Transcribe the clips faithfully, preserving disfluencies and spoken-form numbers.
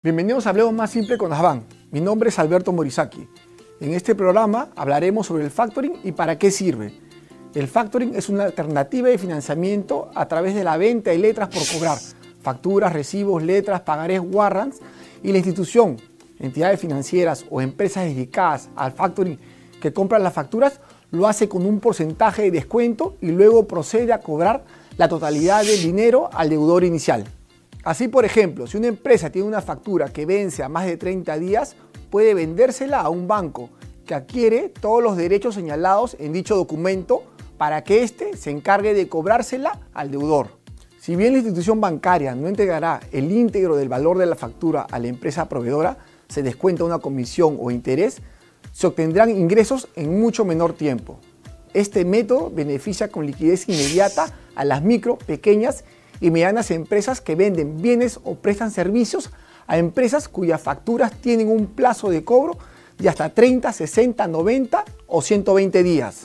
Bienvenidos a Hablemos Más Simple con ASBANC. Mi nombre es Alberto Morisaki. En este programa hablaremos sobre el factoring y para qué sirve. El factoring es una alternativa de financiamiento a través de la venta de letras por cobrar, facturas, recibos, letras, pagarés, warrants, y la institución, entidades financieras o empresas dedicadas al factoring que compran las facturas lo hace con un porcentaje de descuento y luego procede a cobrar la totalidad del dinero al deudor inicial. Así, por ejemplo, si una empresa tiene una factura que vence a más de treinta días, puede vendérsela a un banco que adquiere todos los derechos señalados en dicho documento para que éste se encargue de cobrársela al deudor. Si bien la institución bancaria no entregará el íntegro del valor de la factura a la empresa proveedora, se descuenta una comisión o interés, se obtendrán ingresos en mucho menor tiempo. Este método beneficia con liquidez inmediata a las micro, pequeñas y medianas empresas que venden bienes o prestan servicios a empresas cuyas facturas tienen un plazo de cobro de hasta treinta, sesenta, noventa o ciento veinte días.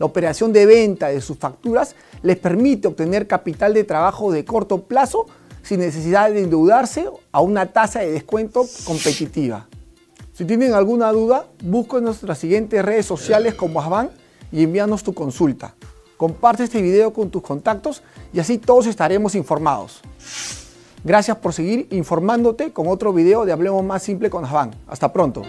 La operación de venta de sus facturas les permite obtener capital de trabajo de corto plazo sin necesidad de endeudarse a una tasa de descuento competitiva. Si tienen alguna duda, busca en nuestras siguientes redes sociales como ASBANC y envíanos tu consulta. Comparte este video con tus contactos y así todos estaremos informados. Gracias por seguir informándote con otro video de Hablemos Más Simple con ASBANC. Hasta pronto.